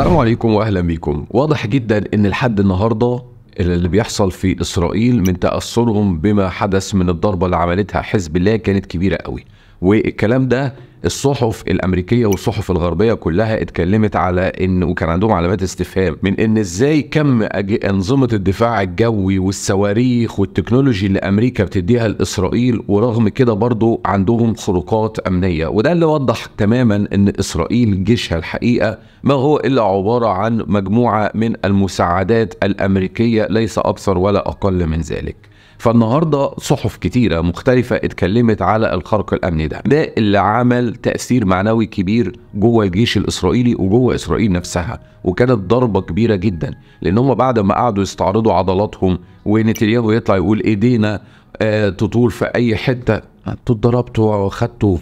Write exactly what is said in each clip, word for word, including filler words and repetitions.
السلام عليكم واهلا بكم. واضح جدا ان لحد النهارده اللي بيحصل في اسرائيل من تاثرهم بما حدث من الضربه اللي عملتها حزب الله كانت كبيره قوي، والكلام ده الصحف الامريكيه والصحف الغربيه كلها اتكلمت على ان، وكان عندهم علامات استفهام من ان ازاي كم انظمه الدفاع الجوي والصواريخ والتكنولوجي اللي امريكا بتديها لاسرائيل، ورغم كده برضو عندهم خروقات امنيه. وده اللي وضح تماما ان اسرائيل جيشها الحقيقه ما هو الا عباره عن مجموعه من المساعدات الامريكيه، ليس اكثر ولا اقل من ذلك. فالنهارده صحف كتيرة مختلفة اتكلمت على الخرق الأمني ده، ده اللي عمل تأثير معنوي كبير جوه الجيش الإسرائيلي وجوه إسرائيل نفسها، وكانت ضربة كبيرة جدا، لأن هم بعد ما قعدوا يستعرضوا عضلاتهم ونتنياهو يطلع يقول إيدينا آه تطول في أي حتة، أنتوا اتضربتوا وخدتوا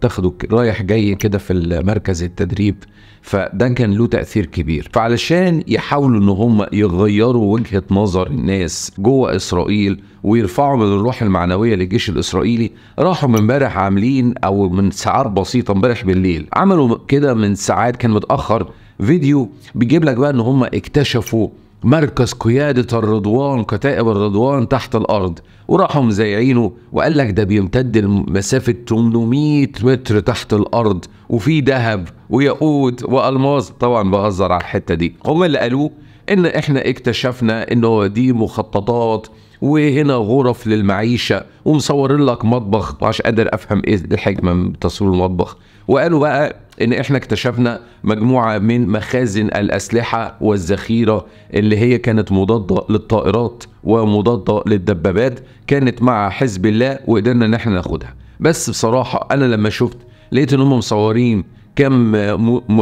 تاخدوا رايح جاي كده في المركز التدريب، فده كان له تأثير كبير. فعلشان يحاولوا ان هم يغيروا وجهة نظر الناس جوه اسرائيل ويرفعوا من الروح المعنوية للجيش الاسرائيلي، راحوا من امبارح عاملين، او من ساعات بسيطة امبارح بالليل عملوا كده، من ساعات كان متأخر، فيديو بيجيب لك بقى ان هم اكتشفوا مركز قيادة الرضوان، كتائب الرضوان تحت الأرض، وراحوا مزيعينه، وقال لك ده بيمتد لمسافة ثمانمائة متر تحت الأرض، وفي ذهب وياقوت وألماس. طبعا بهزر على الحتة دي. هم اللي قالوه إن إحنا اكتشفنا إنه دي مخططات، وهنا غرف للمعيشة، ومصورين لك مطبخ، مش قادر أفهم إيه الحكمة من تصوير المطبخ. وقالوا بقى ان احنا اكتشفنا مجموعة من مخازن الاسلحة والذخيرة اللي هي كانت مضادة للطائرات ومضادة للدبابات، كانت مع حزب الله، وقدرنا ان احنا ناخدها. بس بصراحة انا لما شفت لقيت ان هم مصورين كم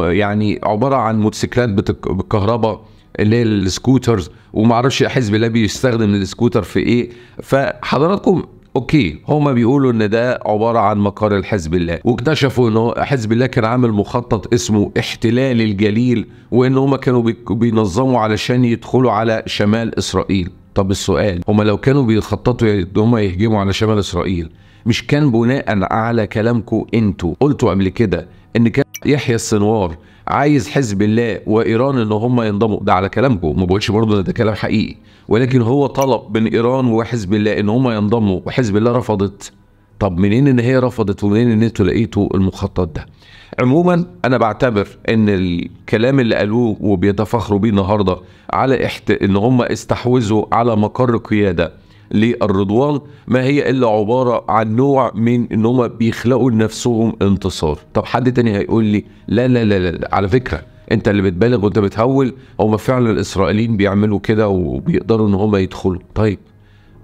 يعني عبارة عن موتوسيكلات بالكهرباء اللي هي السكوترز، ومعرفش حزب الله بيستخدم السكوتر في ايه. فحضراتكم اوكي، هما بيقولوا ان ده عباره عن مقر الحزب الله، واكتشفوا ان حزب الله كان عامل مخطط اسمه احتلال الجليل، وان هما كانوا بينظموا علشان يدخلوا على شمال اسرائيل. طب السؤال، هما لو كانوا بيخططوا ان هما يهجموا على شمال اسرائيل، مش كان بناء على كلامكم انتوا قلتوا قبل كده ان كان يحيى السنوار عايز حزب الله وايران ان هم ينضموا؟ ده على كلامكم، ما بقولش برضه ده كلام حقيقي، ولكن هو طلب من ايران وحزب الله ان هم ينضموا، وحزب الله رفضت. طب منين ان هي رفضت، ومنين ان انتوا لقيتوا المخطط ده؟ عموما انا بعتبر ان الكلام اللي قالوه وبيتفاخروا بيه النهارده على احت... ان هم استحوذوا على مقر قياده للرضوان، ما هي الا عباره عن نوع من ان هم بيخلقوا لنفسهم انتصار. طب حد تاني هيقول لي لا لا لا لا، على فكره انت اللي بتبالغ وانت بتهول، هم فعلا الاسرائيليين بيعملوا كده وبيقدروا ان هم يدخلوا. طيب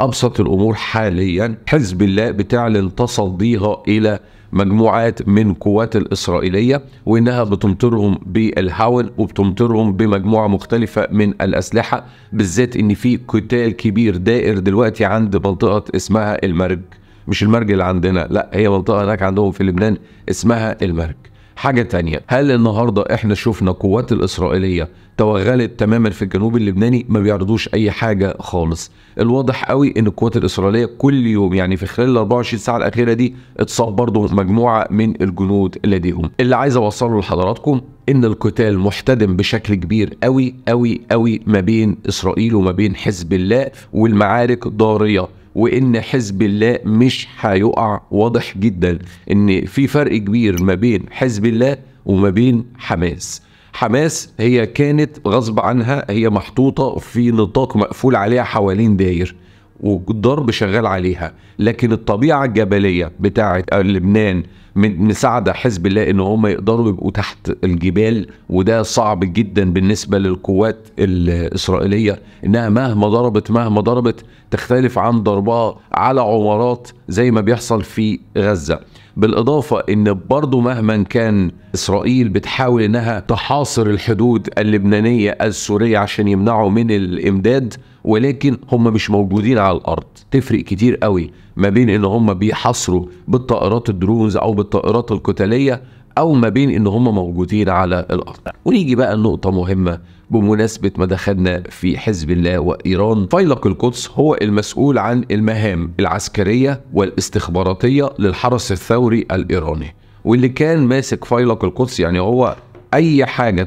ابسط الامور حاليا، حزب الله بتعلن تصديها الى مجموعات من قوات الاسرائيليه، وانها بتمطرهم بالهاون وبتمطرهم بمجموعه مختلفه من الاسلحه، بالذات ان في قتال كبير دائر دلوقتي عند منطقه اسمها المرج، مش المرج اللي عندنا، لا هي منطقه هناك عندهم في لبنان اسمها المرج. حاجه تانية، هل النهارده احنا شفنا قوات الاسرائيليه توغلت تماما في الجنوب اللبناني؟ ما بيعرضوش اي حاجه خالص. الواضح قوي ان القوات الاسرائيليه كل يوم، يعني في خلال ال أربعة وعشرين ساعة الاخيره دي، اتصاب برضه مجموعه من الجنود لديهم. اللي عايز اوصله لحضراتكم ان القتال محتدم بشكل كبير قوي قوي قوي ما بين اسرائيل وما بين حزب الله، والمعارك ضاريه، وان حزب الله مش هيقع. واضح جدا ان في فرق كبير ما بين حزب الله وما بين حماس. حماس هي كانت غصب عنها، هي محطوطة في نطاق مقفول عليها حوالين داير، والضرب شغال عليها، لكن الطبيعة الجبلية بتاعة لبنان مساعدة حزب الله ان هم يقدروا يبقوا تحت الجبال، وده صعب جدا بالنسبة للقوات الاسرائيلية، انها مهما ضربت مهما ضربت تختلف عن ضربها على عمارات زي ما بيحصل في غزة. بالاضافه ان برضه مهما كان اسرائيل بتحاول انها تحاصر الحدود اللبنانيه السوريه عشان يمنعوا من الامداد، ولكن هم مش موجودين على الارض. تفرق كتير قوي ما بين ان هم بيحاصروا بالطائرات الدرونز او بالطائرات القتاليه، او ما بين ان هم موجودين على الارض. ونيجي بقى لنقطه مهمه بمناسبه ما دخلنا في حزب الله وايران. فيلق القدس هو المسؤول عن المهام العسكريه والاستخباراتيه للحرس الثوري الايراني، واللي كان ماسك فيلق القدس، يعني هو اي حاجه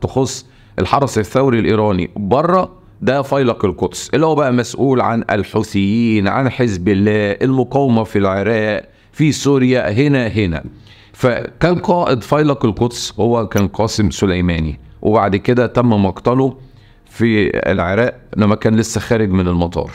تخص الحرس الثوري الايراني بره ده فيلق القدس اللي هو بقى مسؤول عن الحوثيين، عن حزب الله، المقاومه في العراق، في سوريا، هنا هنا. فكان قائد فيلق القدس هو كان قاسم سليماني، وبعد كده تم مقتله في العراق لما كان لسه خارج من المطار،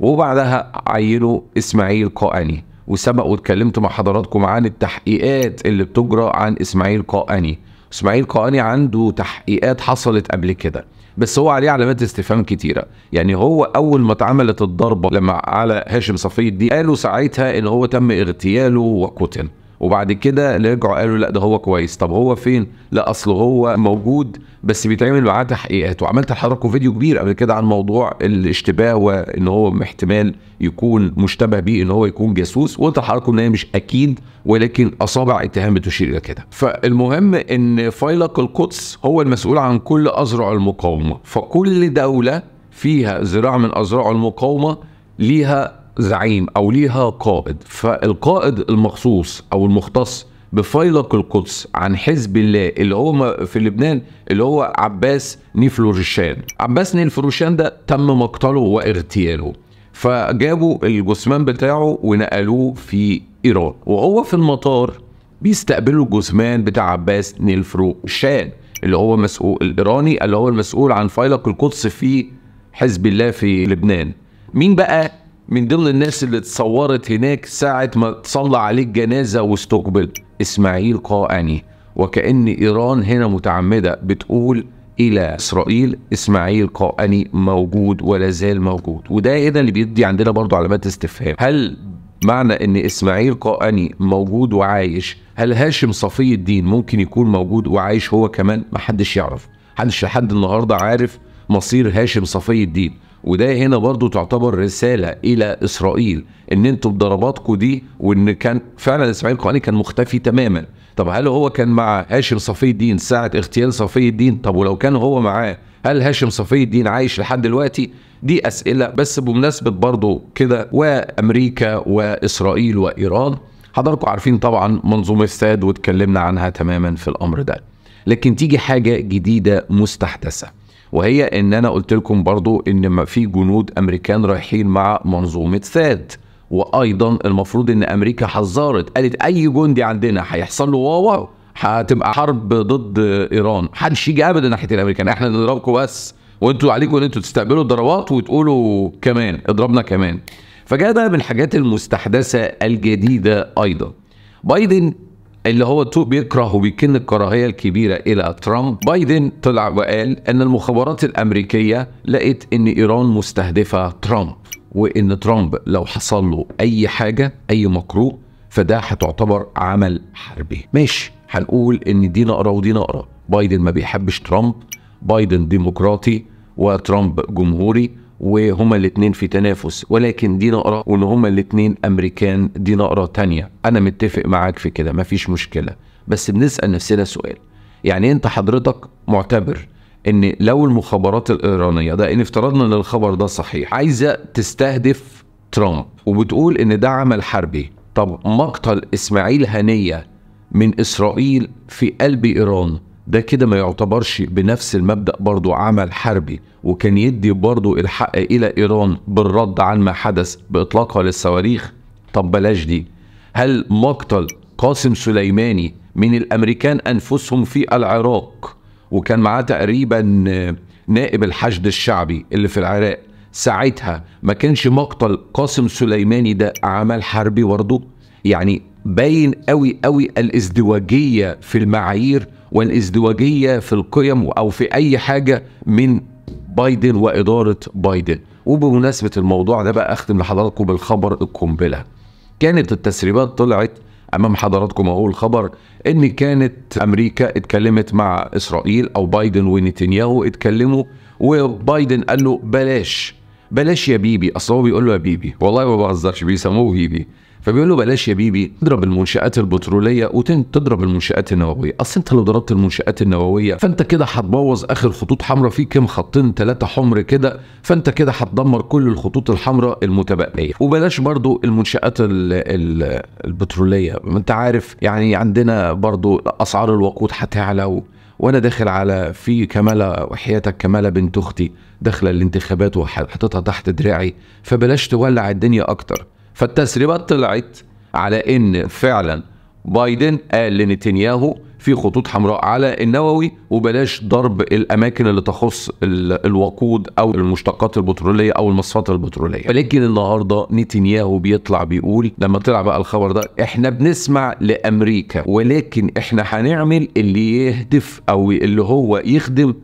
وبعدها عينوا اسماعيل قائني. وسبق واتكلمت مع حضراتكم عن التحقيقات اللي بتجرى عن اسماعيل قائني. اسماعيل قائني عنده تحقيقات حصلت قبل كده، بس هو عليه علامات استفهام كتيره. يعني هو اول ما اتعملت الضربه لما على هاشم صفي الدين قالوا ساعتها ان هو تم اغتياله وقتل، وبعد كده رجعوا قالوا لا ده هو كويس. طب هو فين؟ لا اصل هو موجود بس بيتعمل معاه تحقيقات. وعملت لحضراتكم فيديو كبير قبل كده عن موضوع الاشتباه وان هو احتمال يكون مشتبه بيه ان هو يكون جاسوس، وقلت لحضراتكم ان هي مش اكيد ولكن اصابع اتهام بتشير الى كده. فالمهم ان فيلق القدس هو المسؤول عن كل اذرع المقاومه، فكل دوله فيها ذراع من اذرع المقاومه ليها زعيم او ليها قائد. فالقائد المخصوص او المختص بفيلق القدس عن حزب الله اللي هو في لبنان اللي هو عباس نيلفروشان. عباس نيلفروشان ده تم مقتله واغتياله، فجابوا الجثمان بتاعه ونقلوه في ايران، وهو في المطار بيستقبلوا الجثمان بتاع عباس نيلفروشان اللي هو مسؤول الايراني اللي هو المسؤول عن فيلق القدس في حزب الله في لبنان. مين بقى من ضمن الناس اللي اتصورت هناك ساعة ما تصلى عليه الجنازة واستقبل؟ اسماعيل قائني. وكأن ايران هنا متعمدة بتقول الى اسرائيل اسماعيل قائني موجود ولا زال موجود. وده هنا اللي بيدي عندنا برضو علامات استفهام. هل معنى ان اسماعيل قائني موجود وعايش هل هاشم صفي الدين ممكن يكون موجود وعايش هو كمان؟ محدش يعرف، محدش لحد النهاردة عارف مصير هاشم صفي الدين. وده هنا برضو تعتبر رسالة إلى إسرائيل إن أنتوا بضرباتكم دي، وإن كان فعلا إسماعيل قائني كان مختفي تماما. طب هل هو كان مع هاشم صفي الدين ساعة اغتيال صفي الدين؟ طب ولو كان هو معاه هل هاشم صفي الدين عايش لحد دلوقتي؟ دي أسئلة. بس بمناسبة برضو كده وأمريكا وإسرائيل وإيران، حضراتكم عارفين طبعا منظومة الساد واتكلمنا عنها تماما في الأمر ده. لكن تيجي حاجة جديدة مستحدثة، وهي ان انا قلت لكم برضو ان ما في جنود امريكان رايحين مع منظومه ساد، وايضا المفروض ان امريكا حذرت قالت اي جندي عندنا هيحصل له واو هتبقى حرب ضد ايران، محدش يجي ابدا ناحيه الامريكان، احنا نضربكم بس وانتوا عليكم ان انتوا تستقبلوا الضربات وتقولوا كمان اضربنا كمان. فجاء ده من الحاجات المستحدثه الجديده ايضا. بايدن اللي هو تو بيكره وبيكن الكراهيه الكبيره الى ترامب، بايدن طلع وقال ان المخابرات الامريكيه لقت ان ايران مستهدفه ترامب، وان ترامب لو حصل له اي حاجه اي مكروه فده هتعتبر عمل حربي. ماشي، هنقول ان دي نقره ودي نقره، بايدن ما بيحبش ترامب، بايدن ديمقراطي وترامب جمهوري وهما الاثنين في تنافس، ولكن دي نقره وان هما الاثنين امريكان دي نقره ثانيه. انا متفق معاك في كده مفيش مشكله، بس بنسال نفسنا سؤال، يعني انت حضرتك معتبر ان لو المخابرات الايرانيه ده ان افترضنا ان الخبر ده صحيح عايزه تستهدف ترامب وبتقول ان ده عمل حربي، طب مقتل اسماعيل هنيه من اسرائيل في قلب ايران ده كده ما يعتبرش بنفس المبدأ برضو عمل حربي، وكان يدي برضو الحق إلى إيران بالرد عن ما حدث بإطلاقها للصواريخ؟ طب بلاش دي. هل مقتل قاسم سليماني من الأمريكان أنفسهم في العراق وكان معاه تقريبا نائب الحشد الشعبي اللي في العراق ساعتها ما كانش مقتل قاسم سليماني ده عمل حربي برضو؟ يعني باين قوي قوي الازدواجية في المعايير والازدواجية في القيم أو في أي حاجة من بايدن وإدارة بايدن. وبمناسبة الموضوع ده بقى أختم لحضراتكم بالخبر القنبلة. كانت التسريبات طلعت أمام حضراتكم أهو الخبر إن كانت أمريكا اتكلمت مع إسرائيل أو بايدن ونتنياهو اتكلموا، وبايدن قال له بلاش بلاش يا بيبي، أصل هو بيقول له يا بيبي والله ما بهزرش بيسموه بيبي، فبيقول له بلاش يا بيبي تضرب المنشآت البترولية وتضرب المنشآت النووية، أصل أنت لو ضربت المنشآت النووية فأنت كده هتبوظ آخر خطوط حمراء في كام خطين ثلاثة حمر كده، فأنت كده هتدمر كل الخطوط الحمراء المتبقية، وبلاش برضو المنشآت ال ال البترولية، أنت عارف يعني عندنا برضو أسعار الوقود هتعلى وانا داخل على في كماله، وحياتك كماله بنت اختي داخله الانتخابات وحطيتها تحت دراعي، فبلاش تولع الدنيا اكتر. فالتسريبات طلعت على ان فعلا بايدن قال لنتنياهو في خطوط حمراء على النووي، وبلاش ضرب الاماكن اللي تخص الوقود او المشتقات البتروليه او المصفات البتروليه. لكن النهارده نتنياهو بيطلع بيقول، لما طلع بقى الخبر ده، احنا بنسمع لامريكا ولكن احنا هنعمل اللي يهدف او اللي هو يخدم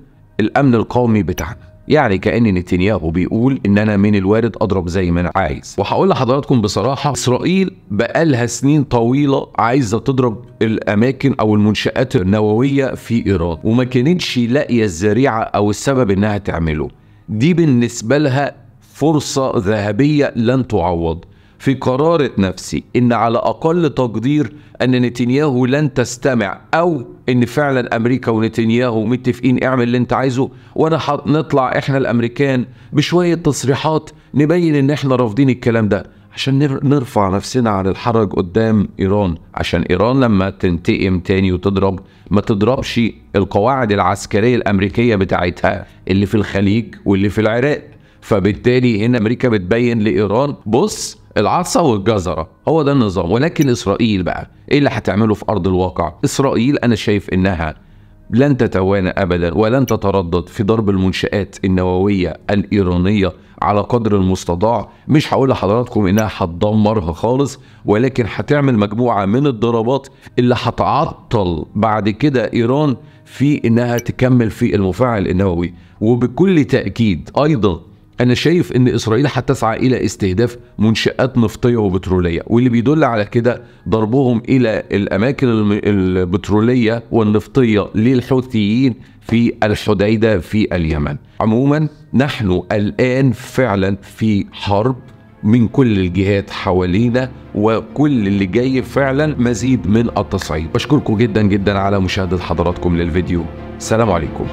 الامن القومي بتاعنا. يعني كأن نتنياهو بيقول إن أنا من الوارد أضرب زي ما أنا عايز. وهقول لحضراتكم بصراحة، إسرائيل بقالها سنين طويلة عايزة تضرب الأماكن أو المنشآت النووية في إيران، وما كانتش لاقية الذريعة أو السبب إنها تعمله. دي بالنسبة لها فرصة ذهبية لن تعوض. في قرارة نفسي إن على أقل تقدير أن نتنياهو لن تستمع، أو إن فعلا أمريكا ونتنياهو متفقين اعمل اللي أنت عايزه، وأنا هنطلع إحنا الأمريكان بشوية تصريحات نبين إن إحنا رافضين الكلام ده، عشان نرفع نفسنا عن الحرج قدام إيران، عشان إيران لما تنتقم تاني وتضرب ما تضربش القواعد العسكرية الأمريكية بتاعتها اللي في الخليج واللي في العراق. فبالتالي هنا أمريكا بتبين لإيران، بص العصا والجزرة، هو ده النظام. ولكن إسرائيل بقى إيه اللي هتعمله في أرض الواقع؟ إسرائيل أنا شايف إنها لن تتوانى أبدا ولن تتردد في ضرب المنشآت النووية الإيرانية على قدر المستطاع. مش هقول لحضراتكم إنها هتدمرها خالص، ولكن هتعمل مجموعة من الضربات اللي هتعطل بعد كده إيران في إنها تكمل في المفاعل النووي. وبكل تأكيد أيضا أنا شايف إن إسرائيل هتسعى إلى استهداف منشآت نفطية وبترولية، واللي بيدل على كده ضربهم إلى الأماكن البترولية والنفطية للحوثيين في الحديدة في اليمن. عموما نحن الآن فعلا في حرب من كل الجهات حوالينا، وكل اللي جاي فعلا مزيد من التصعيد. بشكركم جدا جدا على مشاهدة حضراتكم للفيديو. السلام عليكم.